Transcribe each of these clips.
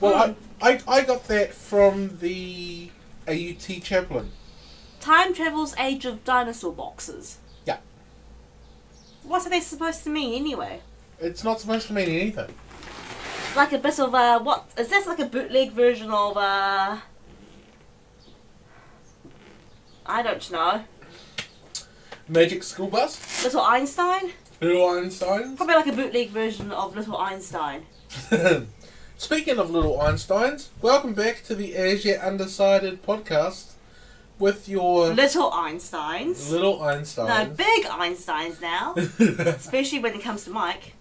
Well, I got that from the AUT chaplain. Time Travel's Age of Dinosaur Boxes. Yeah. What are they supposed to mean anyway? It's not supposed to mean anything. Like a bit of a, what, is this like a bootleg version of a... I don't know. Magic School Bus? Little Einstein? Little Einsteins? Probably like a bootleg version of Little Einstein. Speaking of Little Einsteins, welcome back to the As Yet Undecided Podcast with your... Little Einsteins. Little Einsteins. No, big Einsteins now. Especially when it comes to Mike.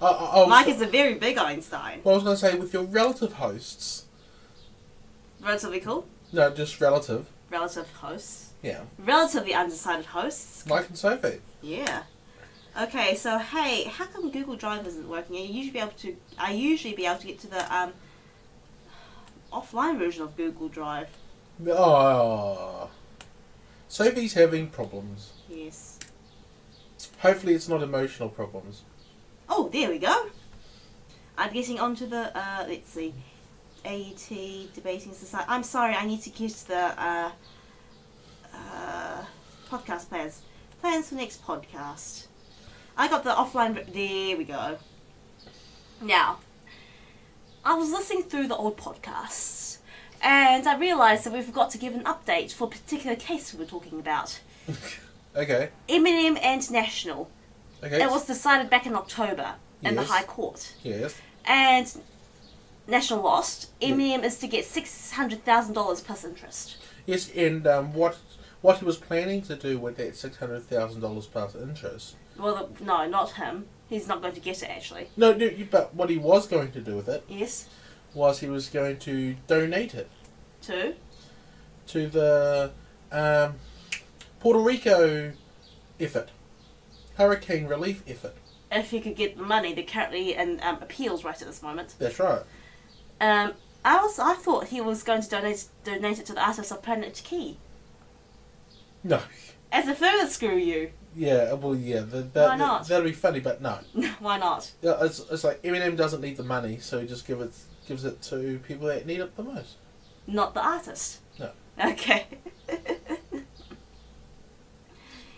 Mike is a very big Einstein. Well, I was going to say, with your relative hosts. Relatively cool? No, just relative. Relative hosts. Yeah. Relatively undecided hosts. Mike and Sophie. Yeah. Okay, so hey, how come Google Drive isn't working? I usually be able to get to the offline version of Google Drive. Oh, Sophie's having problems. Yes. Hopefully, it's not emotional problems. Oh, there we go. I'm getting onto the let's see, AET debating society. I'm sorry, I need to get to the podcast plans. Plans for next podcast. I got the offline, there we go. Now, I was listening through the old podcasts and I realised that we forgot to give an update for a particular case we were talking about. Okay. M&M and National. Okay. It was decided back in October in the High Court. Yes. And National lost. M&M is to get $600,000 plus interest. Yes, and what he was planning to do with that $600,000 plus interest... Well, no, not him. He's not going to get it, actually. No, but what he was going to do with it... Yes. ...was he was going to donate it. To? To the Puerto Rico effort. Hurricane relief effort. If he could get the money, they're currently in appeals right at this moment. That's right. I thought he was going to donate it to the artists of Planet Key. No. As a further screw you. Yeah, well, yeah. Why not? That'll be funny, but no. Why not? Yeah, it's like M&M doesn't need the money, so he just gives it to people that need it the most. Not the artist. No. Okay.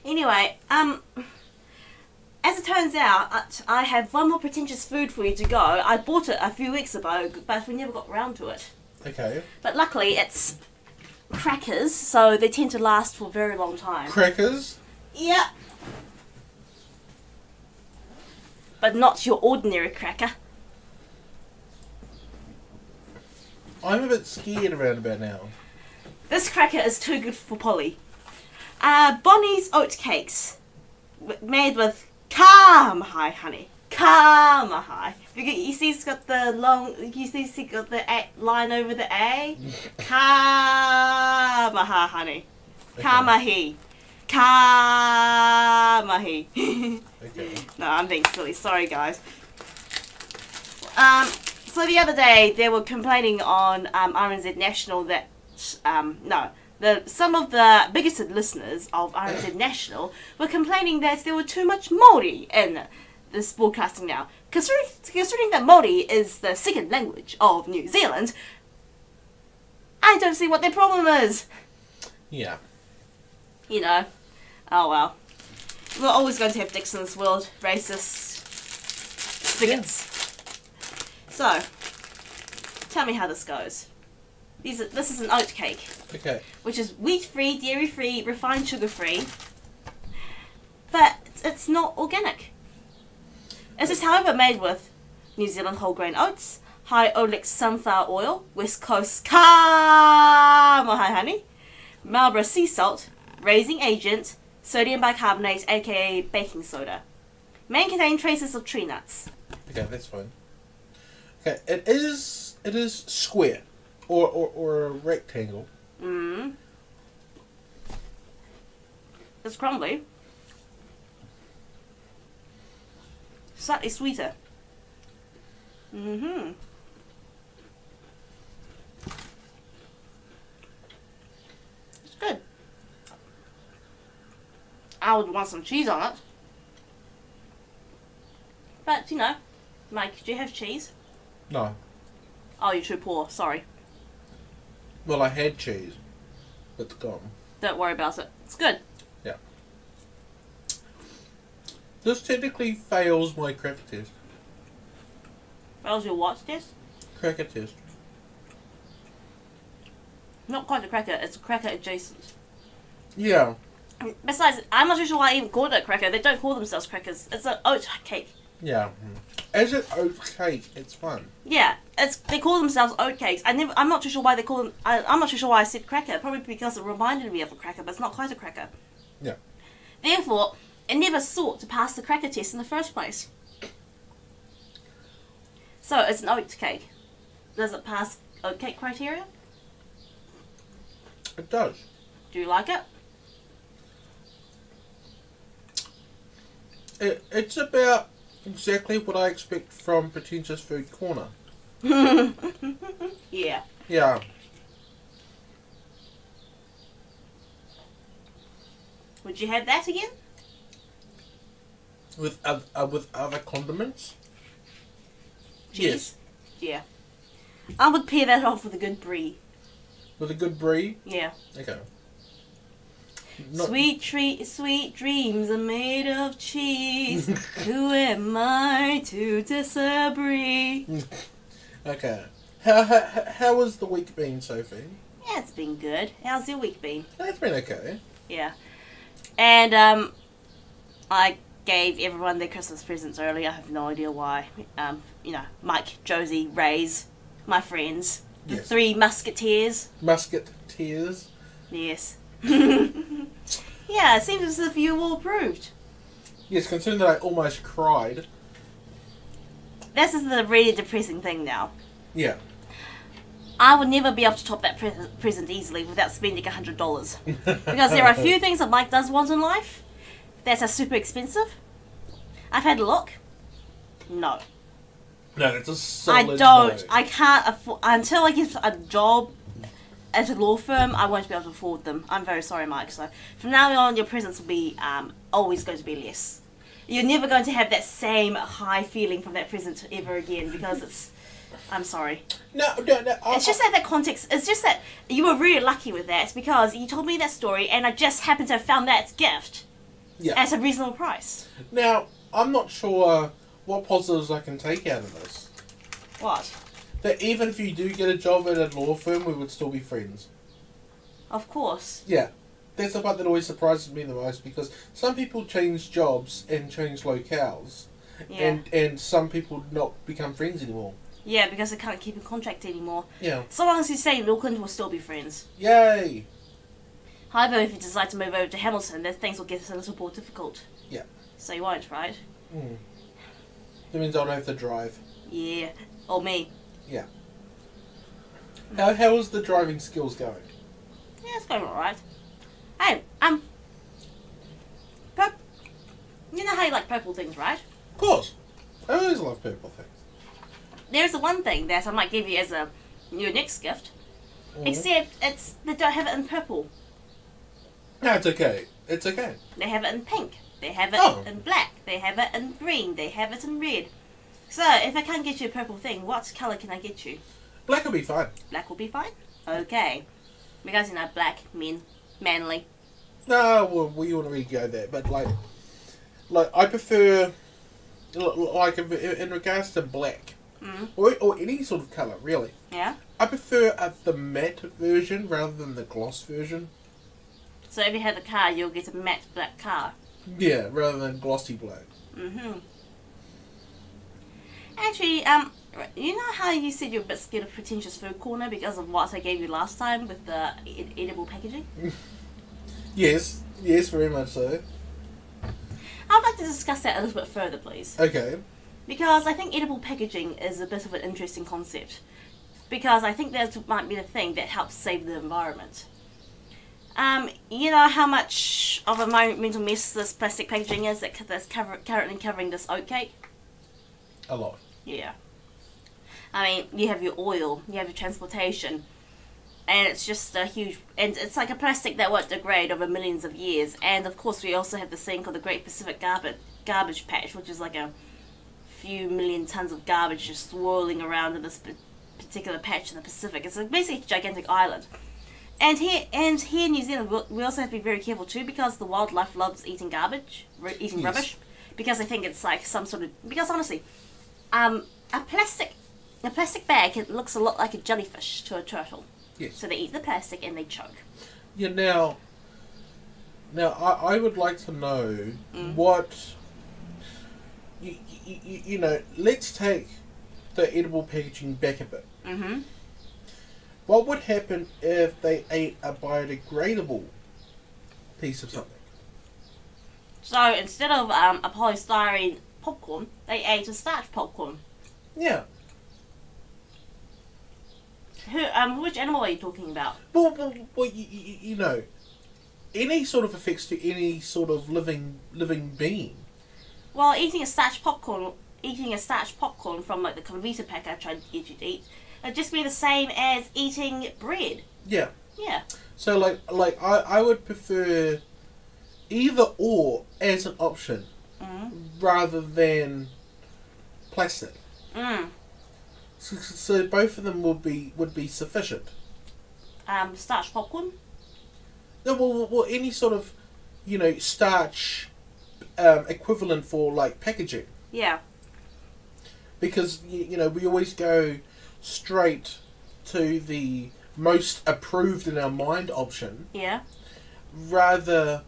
Anyway, as it turns out, I have one more pretentious food for you to go. I bought it a few weeks ago, but we never got round to it. Okay. But luckily, it's crackers, so they tend to last for a very long time. Crackers? Yeah. But not your ordinary cracker. I'm a bit scared around about now. This cracker is too good for Polly. Bonnie's oat cakes. Made with Kāmahi honey. Kāmahi. You see it's got the long... You see it's got the A line over the A? Kāmahi honey. Kāmahi. Kāmahi. Okay. No, I'm being silly. Sorry, guys. So the other day, they were complaining on RNZ National that... some of the bigoted listeners of RNZ National were complaining that there were too much Māori in this broadcasting now. Considering that Māori is the second language of New Zealand, I don't see what their problem is. Yeah. You know. Oh well. We're always going to have dicks in this world. Racists. Spigots. So, tell me how this goes. This is an oat cake. Okay. Which is wheat-free, dairy-free, refined sugar-free. But it's not organic. This is however made with New Zealand whole grain oats, high Olex sunflower oil, West Coast Kāmahi honey, Marlborough sea salt, raising agent, sodium bicarbonate, aka baking soda. May contain traces of tree nuts. Okay, that's fine. Okay, it is square or a rectangle. Mm. It's crumbly. Slightly sweeter. Mm-hmm. It's good. I would want some cheese on it. But, you know, Mike, do you have cheese? No. Oh, you're too poor. Sorry. Well, I had cheese. It's gone. Don't worry about it. It's good. Yeah. This technically fails my cracker test. Fails your what test? Cracker test. Not quite a cracker. It's a cracker adjacent. Yeah. Besides, I'm not too sure why I even called it a cracker. They don't call themselves crackers. It's an oat cake. Yeah. As an oat cake, it's fun. Yeah, it's they call themselves oat cakes. I'm not too sure why they call them. I'm not too sure why I said cracker. Probably because it reminded me of a cracker, but it's not quite a cracker. Yeah. Therefore, it never sought to pass the cracker test in the first place. So it's an oat cake. Does it pass oat cake criteria? It does. Do you like it? It's about exactly what I expect from Pretentious Food Corner. Yeah. Yeah. Would you have that again? With other condiments? Cheese? Yes. Yeah. I would pair that off with a good brie. With a good brie? Yeah. Okay. Not sweet dreams are made of cheese. Who am I to disagree? Okay. How has the week been, Sophie? Yeah, it's been good. How's your week been? It's been okay. Yeah. And I gave everyone their Christmas presents early. I have no idea why. You know, Mike, Josie, Ray's, my friends. The yes. Three musketeers. Musketeers. Yes. Yeah, it seems as if you all approved. Yes, considering that I almost cried. This is the really depressing thing now. Yeah. I would never be able to top that present easily without spending $100. Because there are a few things that Mike does want in life that are super expensive. I've had a look. No. No, it's a solid I can't afford... Until I get a job... At a law firm, I won't be able to afford them. I'm very sorry, Mike. So from now on, your presents will be always going to be less. You're never going to have that same high feeling from that present ever again because it's. I'm sorry. No. It's just that context. It's just that you were really lucky with that because you told me that story, and I just happened to have found that gift at a reasonable price. Now I'm not sure what positives I can take out of this. What? That even if you do get a job at a law firm, we would still be friends. Of course. Yeah. That's the part that always surprises me the most, because some people change jobs and change locales. Yeah. And some people not become friends anymore. Yeah, because they can't keep in contact anymore. Yeah. So long as you stay in Auckland, we'll still be friends. Yay! However, if you decide to move over to Hamilton, then things will get a little more difficult. Yeah. So you won't, right? Mm. That means I don't have to drive. Yeah. Or me. Yeah. How is the driving skills going? Yeah, it's going alright. Hey, you know how you like purple things, right? Of course. I always love purple things. There's the one thing that I might give you as your next gift, except they don't have it in purple. No, it's okay. It's okay. They have it in pink. They have it in black. They have it in green. They have it in red. So, if I can't get you a purple thing, what colour can I get you? Black will be fine. Black will be fine? Okay. Because, you know, black, men, manly. No, well, we already go there, but, like I prefer, like, in regards to black, or any sort of colour, really. Yeah? I prefer the matte version rather than the gloss version. So, if you have a car, you'll get a matte black car? Yeah, rather than glossy black. Mm-hmm. Actually, you know how you said you're a bit scared of Pretentious Food Corner because of what I gave you last time with the edible packaging? Yes. Yes, very much so. I'd like to discuss that a little bit further, please. Okay. Because I think edible packaging is a bit of an interesting concept. Because I think that might be the thing that helps save the environment. You know how much of a monumental mess this plastic packaging is that's currently covering this oat cake? A lot. Yeah. I mean, you have your oil, you have your transportation, and it's just a huge... And it's like a plastic that won't degrade over millions of years. And, of course, we also have this thing called the Great Pacific Garbage Patch, which is like a few million tons of garbage just swirling around in this particular patch in the Pacific. It's basically a gigantic island. And here in New Zealand, we also have to be very careful too, because the wildlife loves eating garbage, eating rubbish, because they think it's like some sort of... Because honestly, a plastic bag, it looks a lot like a jellyfish to a turtle. Yes. So they eat the plastic and they choke. Yeah, now I would like to know what... You know, let's take the edible packaging back a bit. Mm-hmm. What would happen if they ate a biodegradable piece of something? So instead of a polystyrene popcorn, they ate a starch popcorn. Yeah. Which animal are you talking about? Well you know, any sort of effects to any sort of living being. Well, eating a starch popcorn from like the Comvita pack I tried to get you to eat, it'd just be the same as eating bread. Yeah. Yeah. So like I would prefer either or as an option rather than plastic. Mm. So both of them would be sufficient. Starch popcorn? No, well any sort of, you know, starch equivalent for like packaging. Yeah. Because you know, we always go straight to the most approved in our mind option. Yeah. Rather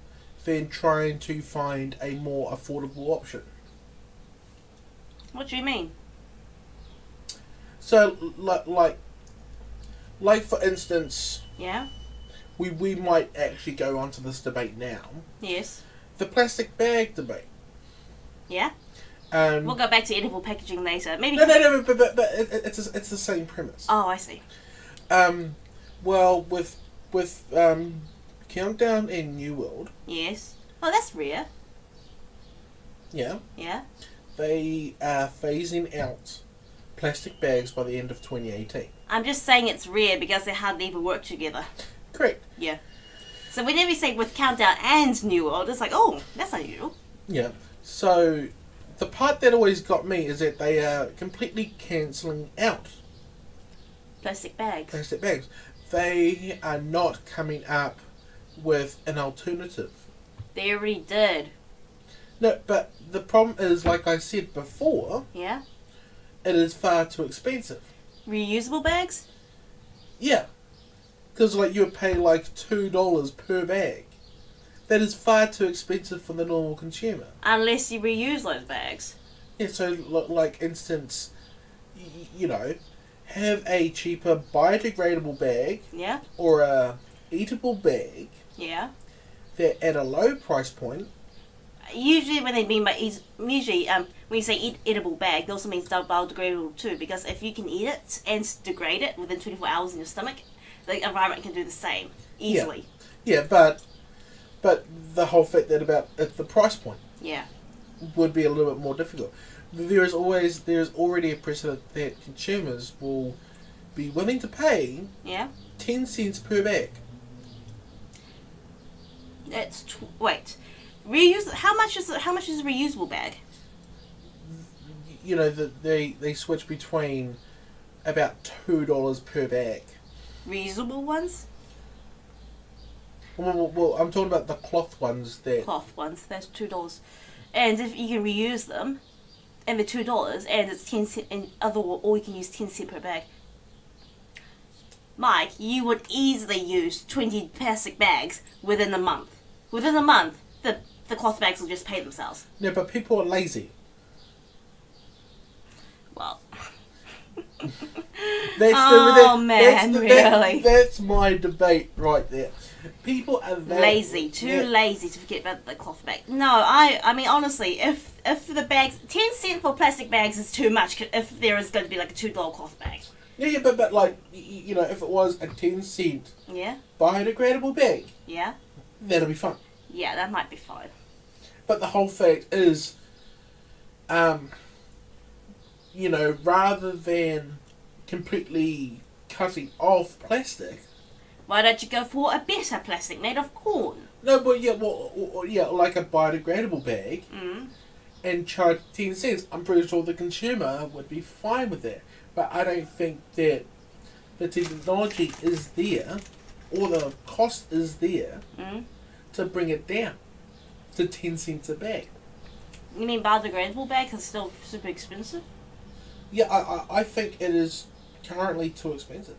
than trying to find a more affordable option. What do you mean? So like for instance, yeah, we might actually go onto this debate now. Yes. The plastic bag debate. Yeah. We'll go back to edible packaging later. Maybe. No. But it's the same premise. Oh, I see. Well, with Countdown and New World. Yes. Oh, that's rare. Yeah. Yeah. They are phasing out plastic bags by the end of 2018. I'm just saying it's rare because they hardly ever work together. Correct. Yeah. So whenever you say with Countdown and New World, it's like, oh, that's unusual. Yeah. So the part that always got me is that they are completely cancelling out plastic bags. Plastic bags. They are not coming up with an alternative. They already did. No, but the problem is, like I said before, yeah, it is far too expensive. Reusable bags? Yeah. Because like you would pay like $2 per bag. That is far too expensive for the normal consumer. Unless you reuse those bags. Yeah, so like instance, you know, have a cheaper biodegradable bag. Yeah. Or a eatable bag. Yeah. They're at a low price point. Usually when they mean by when you say edible bag, it also means biodegradable too, because if you can eat it and degrade it within 24 hours in your stomach, the environment can do the same easily. Yeah, but the whole fact that at the price point, yeah, would be a little bit more difficult. There is already a precedent that consumers will be willing to pay, yeah, 10 cents per bag. That's wait, reuse. How much is a reusable bag? You know, they switch between about $2 per bag. Reusable ones? Well, I'm talking about the cloth ones there. Cloth ones, that's $2. And if you can reuse them, and they're $2, and it's 10 cents, or you can use 10 cents per bag. Mike, you would easily use 20 plastic bags within a month. Within a month, the cloth bags will just pay themselves. No, but people are lazy. Well... That's my debate right there. People are lazy, too lazy to forget about the cloth bag. No, I mean honestly, if the bags, 10 cents for plastic bags is too much. If there is going to be like a $2 cloth bag. Yeah, but like, you know, if it was a 10 cent, yeah, biodegradable bag, yeah, that'll be fine. Yeah, that might be fine. But the whole fact is, you know, rather than completely cutting off plastic, why don't you go for a better plastic made of corn? No, but yeah, like a biodegradable bag, and charge 10 cents. I'm pretty sure the consumer would be fine with that, But I don't think that the technology is there, or the cost is there, to bring it down to 10 cents a bag. You mean biodegradable bag is still super expensive? Yeah, I think it is currently too expensive.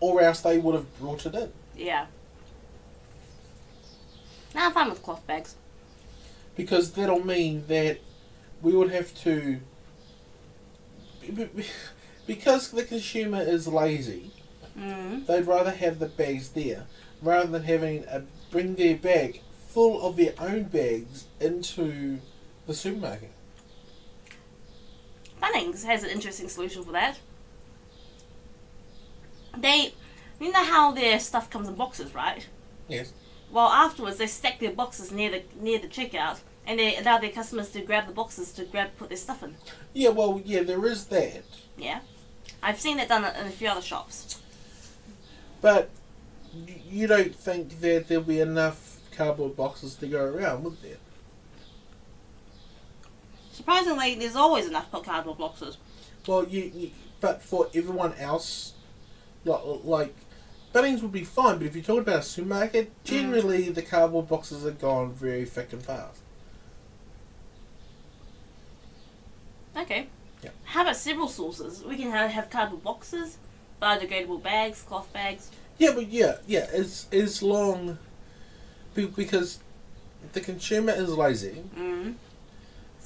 Or else they would have brought it in. Yeah. Nah, I'm fine with cloth bags. Because that'll mean that we would have to... Because the consumer is lazy, they'd rather have the bags there, rather than having a bring their bag full of their own bags into the supermarket. Bunnings has an interesting solution for that. They, you know how their stuff comes in boxes, right? Yes. Well, afterwards they stack their boxes near the checkout, and they allow their customers to grab the boxes put their stuff in. Yeah, well, yeah, there is that. Yeah, I've seen that done in a few other shops. But you don't think that there'll be enough cardboard boxes to go around, would there? Surprisingly, there's always enough cardboard boxes. Well, but for everyone else, like Bunnings would be fine, but if you're talking about a supermarket, generally the cardboard boxes are gone very thick and fast. Okay. Yeah. How about several sources? We can have cardboard boxes, biodegradable bags, cloth bags. Yeah, but yeah. As long, because the consumer is lazy.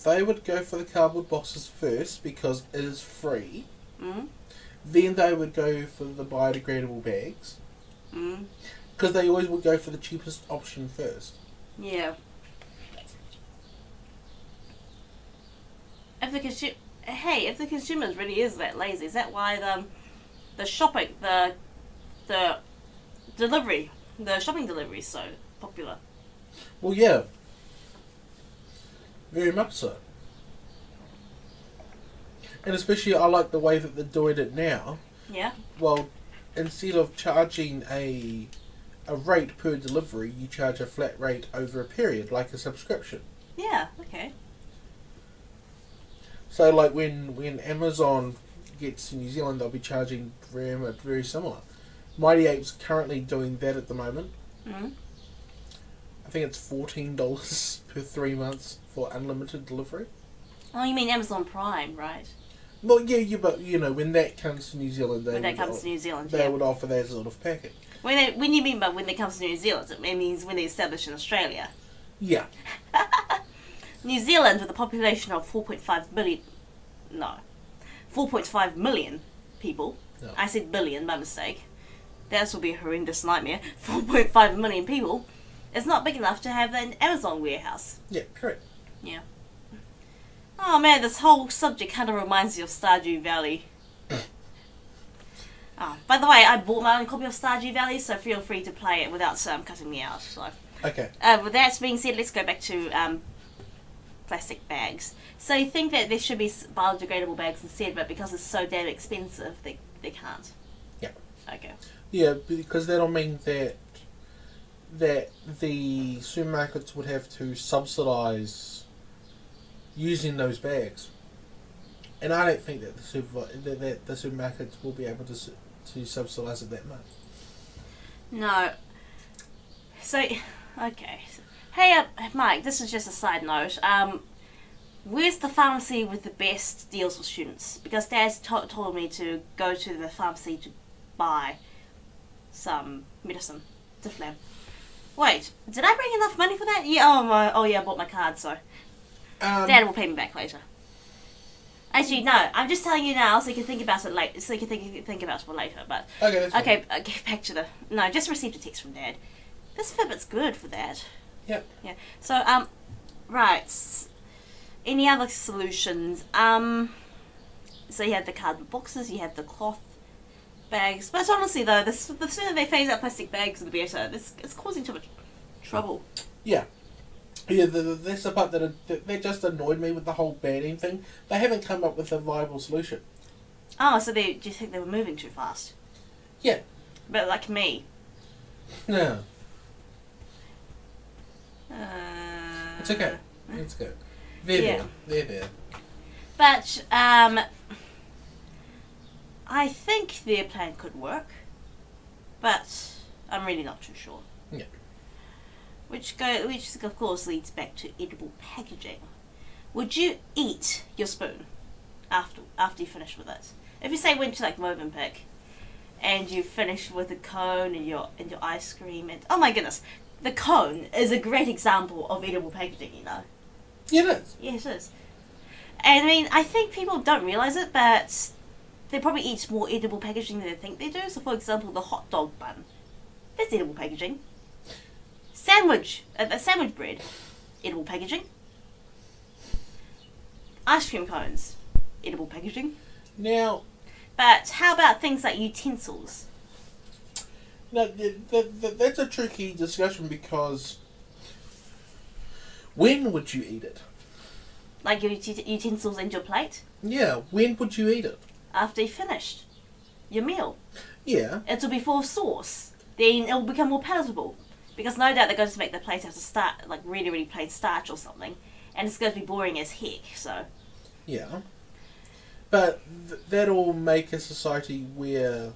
They would go for the cardboard boxes first because it is free. Then they would go for the biodegradable bags. Because they always would go for the cheapest option first. Yeah. If the consumer really is that lazy, is that why the shopping, the delivery, the shopping delivery is so popular? Well, yeah. Very much so. And especially I like the way that they're doing it now. Yeah. Well, instead of charging a rate per delivery, you charge a flat rate over a period, like a subscription. Yeah, okay. So like when Amazon gets to New Zealand, they'll be charging very similar. Mighty Ape's currently doing that at the moment. I think it's $14 per 3 months for unlimited delivery. Oh, you mean Amazon Prime, right? Well, yeah, but you know when that comes to New Zealand, they would offer that sort of package. When you mean by when it comes to New Zealand, it means when they establish in Australia. Yeah. New Zealand, with a population of 4.5 million people. No. I said billion by mistake. That will be a horrendous nightmare. 4.5 million people. It's not big enough to have an Amazon warehouse. Yeah, correct. Yeah. Oh man, this whole subject kind of reminds me of Stardew Valley. Oh, by the way, I bought my own copy of Stardew Valley, so feel free to play it without cutting me out. So. Okay. With that being said, let's go back to plastic bags. So you think that there should be biodegradable bags instead, but because it's so damn expensive, they can't? Yeah. Okay. Yeah, because that'll mean that the supermarkets would have to subsidise using those bags, and I don't think that the supermarkets will be able to subsidise it that much. No. So, okay. Hey, Mike. This is just a side note. Where's the pharmacy with the best deals for students? Because Dad's told me to go to the pharmacy to buy some medicine, Diflam. Wait, did I bring enough money for that? Yeah, oh yeah, I bought my card, so Dad will pay me back later. Actually, no, I'm just telling you now so you can think about it later. So you can think about it for later. But okay, okay, back to the no. I just received a text from Dad. This Fitbit's good for that. Yep. Yeah. So right. Any other solutions? So you have the cardboard boxes. You have the cloth bags, but honestly though, the sooner they phase out plastic bags, the better. It's causing too much trouble. Yeah, yeah. That's the part that just annoyed me with the whole banning thing. They haven't come up with a viable solution. Oh, so do you think they were moving too fast? Yeah. But like me. No. It's okay. It's good. They're there. But I think their plan could work, but I'm really not too sure. Yeah. Which of course leads back to edible packaging. Would you eat your spoon after you finish with it? If you say went to like Movenpick and you finished with a cone and your ice cream, and oh my goodness, the cone is a great example of edible packaging, you know. Yeah, it is. Yes, it is. And I mean, I think people don't realise it, but they probably eat more edible packaging than they think they do. So, for example, the hot dog bun. That's edible packaging. Sandwich. Sandwich bread. Edible packaging. Ice cream cones. Edible packaging. Now... But how about things like utensils? Now, that's a tricky discussion because... When would you eat it? Like your utensils and your plate? Yeah, when would you eat it? After you finished your meal. Yeah. It'll be full of sauce. Then it'll become more palatable. Because no doubt they're going to make the plate out of really, really plain starch or something. And it's going to be boring as heck, so... Yeah. But that'll make a society where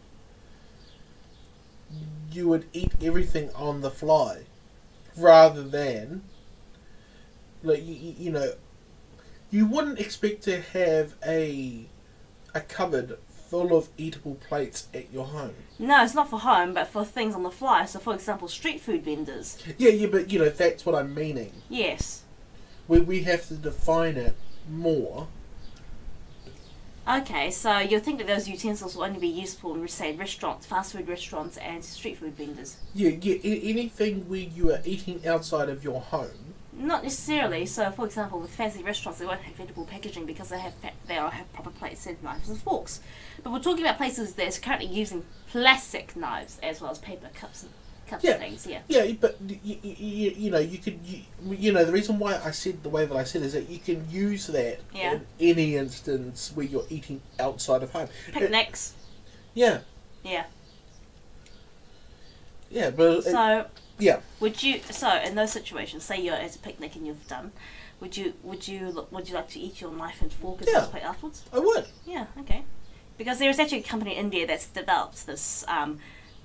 you would eat everything on the fly. Rather than... Like, you know... You wouldn't expect to have a cupboard full of eatable plates at your home. No, it's not for home, but for things on the fly. So, for example, street food vendors. Yeah, but, you know, that's what I'm meaning. Yes. We have to define it more. Okay, so you'll think that those utensils will only be useful in, say, restaurants, fast food restaurants and street food vendors. Yeah, anything where you are eating outside of your home. Not necessarily. So, for example, with fancy restaurants, they won't have edible packaging because they all have proper plates and knives and forks. But we're talking about places that's currently using plastic knives as well as paper cups and things. Yeah. Yeah, but you know, you know, the reason why I said the way that I said is that you can use that in any instance where you're eating outside of home. Picnics. Yeah. Yeah, but so. Yeah. Would you? So in those situations, say you're at a picnic and you've done, would you like to eat your knife and fork as well as plate afterwards? I would. Yeah. Okay. Because there is actually a company in India that's developed this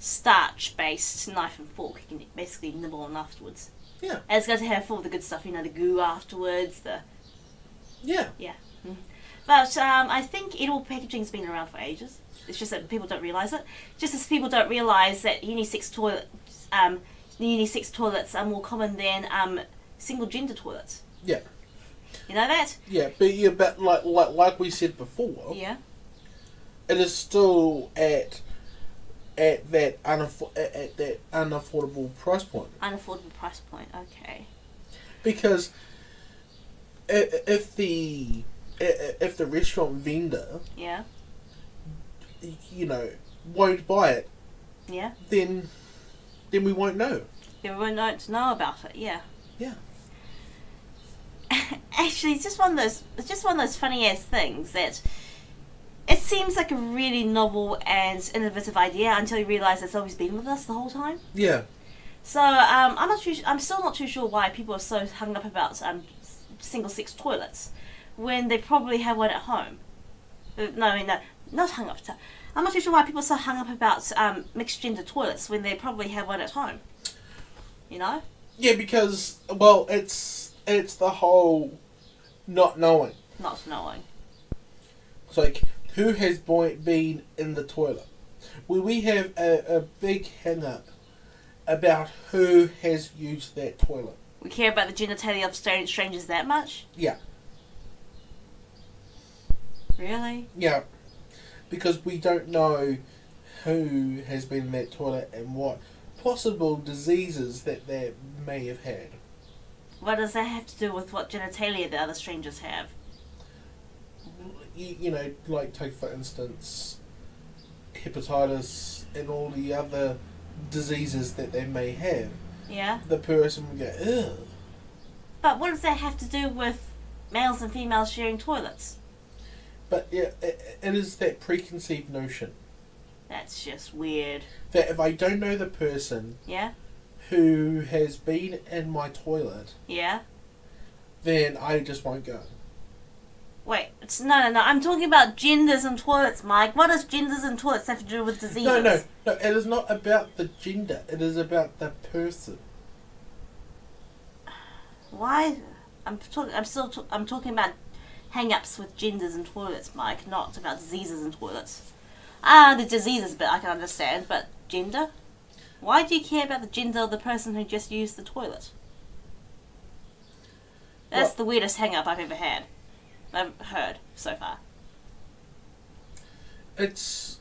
starch-based knife and fork you can basically nibble on afterwards. Yeah. And it's going to have all the good stuff, you know, the goo afterwards, the. Yeah. Yeah. Mm-hmm. But I think edible packaging's been around for ages. It's just that people don't realise it. Just as people don't realise that unisex toilet. Unisex toilets are more common than single gender toilets. Yeah. You know that? Yeah, but like we said before. Yeah. It is still at that unaffordable price point. Unaffordable price point. Okay. Because if the restaurant vendor. Yeah. You know, won't buy it. Yeah. Then we won't know. Then we won't know about it. Yeah. Yeah. Actually, it's just one of those funny ass things that it seems like a really novel and innovative idea until you realise it's always been with us the whole time. Yeah. So I'm still not too sure why people are so hung up about single sex toilets when they probably have one at home. No, I mean, no, not hung up. I'm not too sure why people are so hung up about mixed gender toilets when they probably have one at home. You know? Yeah, because, well, it's the whole not knowing. Not knowing. It's like, who has been in the toilet? We have a big hang up about who has used that toilet. We care about the genitalia of strangers that much? Yeah. Really? Yeah. Because we don't know who has been in that toilet and what possible diseases that they may have had. What does that have to do with what genitalia the other strangers have? You know, like take for instance hepatitis and all the other diseases that they may have. Yeah. The person would go, ugh. But what does that have to do with males and females sharing toilets? But yeah, it is that preconceived notion. That's just weird. That if I don't know the person who has been in my toilet, then I just won't go. Wait, it's, no. I'm talking about genders and toilets, Mike. What does genders and toilets have to do with diseases? No. It is not about the gender. It is about the person. Why? I'm talking about hang-ups with genders and toilets, Mike. Not about diseases and toilets. The diseases bit I can understand, but gender? Why do you care about the gender of the person who just used the toilet? That's the weirdest hang-up I've heard so far. It's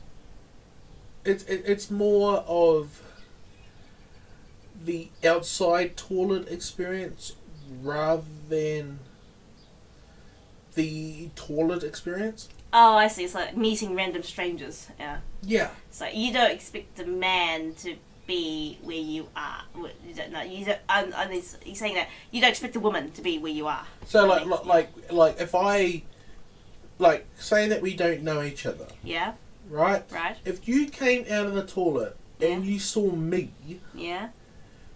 more of the outside toilet experience rather than the toilet experience. Oh, I see. It's like meeting random strangers. Yeah. Yeah. So you don't expect a man to be where you are. He's saying that you don't expect a woman to be where you are. So like if I say that we don't know each other. Yeah. Right. Right. If you came out of the toilet and you saw me. Yeah.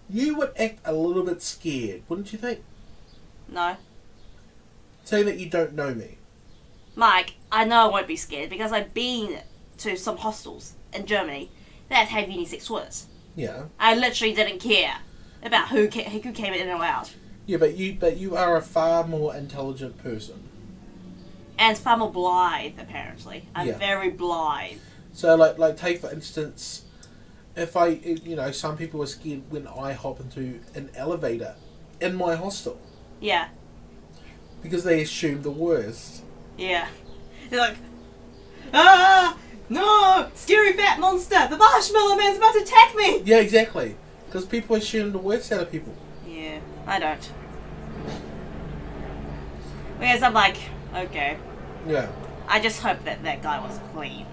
You would act a little bit scared, wouldn't you think? No. Say that you don't know me. Mike, I know I won't be scared because I've been to some hostels in Germany that have unisex toilets. Yeah. I literally didn't care about who came in and out. Yeah, but you are a far more intelligent person. And far more blithe, apparently. I'm very blithe. So like take for instance, if some people were scared when I hop into an elevator in my hostel. Yeah. Because they assume the worst. Yeah. They're like, ah, no, scary fat monster, the marshmallow man's about to attack me. Yeah, exactly. Because people assume the worst out of people. Yeah, I don't. Whereas I'm like, okay. Yeah. I just hope that guy was clean.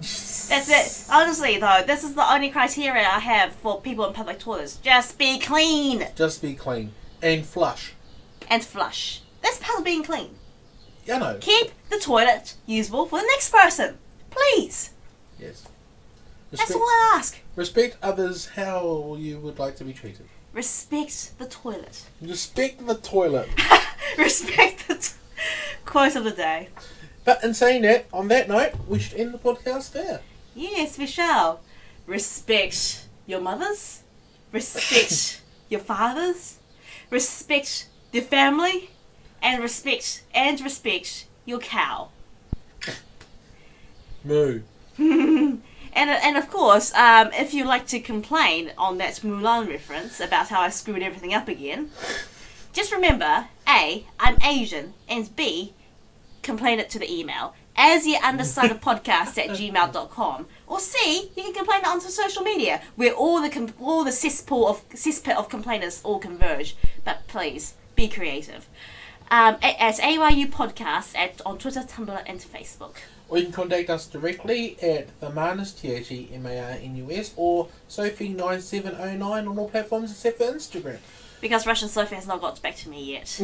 That's it. Honestly, though, this is the only criteria I have for people in public toilets. Just be clean. Just be clean. And flush. And flush. That's part of being clean. Yeah, no. Keep the toilet usable for the next person. Please. Yes. That's all I ask. Respect others how you would like to be treated. Respect the toilet. Respect the toilet. Respect the quote of the day. But in saying that, on that note, we should end the podcast there. Yes, we shall. Respect your mothers. Respect your fathers. Respect their family. And respect your cow. Moo. and of course, if you like to complain on that Mulan reference about how I screwed everything up again, just remember, A, I'm Asian, and B, complain it to the email, asyetundecidedpodcast@gmail.com, or C, you can complain it onto social media, where all the cesspit of complainers all converge. But please, be creative. At AYU Podcasts on Twitter, Tumblr and Facebook. Or you can contact us directly at themarnus, themarnus, or Sophie9709 on all platforms except for Instagram. Because Russian Sophie has not got back to me yet.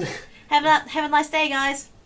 Have a nice day, guys.